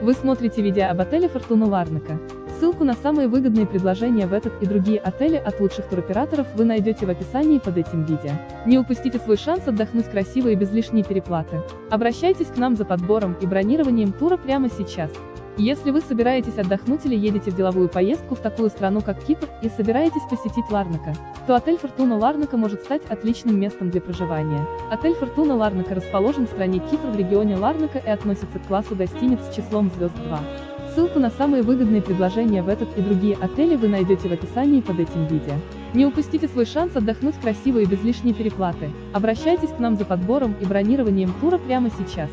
Вы смотрите видео об отеле «Фортуна Ларнака». Ссылку на самые выгодные предложения в этот и другие отели от лучших туроператоров вы найдете в описании под этим видео. Не упустите свой шанс отдохнуть красиво и без лишней переплаты. Обращайтесь к нам за подбором и бронированием тура прямо сейчас. Если вы собираетесь отдохнуть или едете в деловую поездку в такую страну, как Кипр, и собираетесь посетить Ларнака, то отель «Фортуна Ларнака» может стать отличным местом для проживания. Отель «Фортуна Ларнака» расположен в стране Кипр в регионе Ларнака и относится к классу гостиниц с числом звезд 2. Ссылку на самые выгодные предложения в этот и другие отели вы найдете в описании под этим видео. Не упустите свой шанс отдохнуть красиво и без лишней переплаты. Обращайтесь к нам за подбором и бронированием тура прямо сейчас.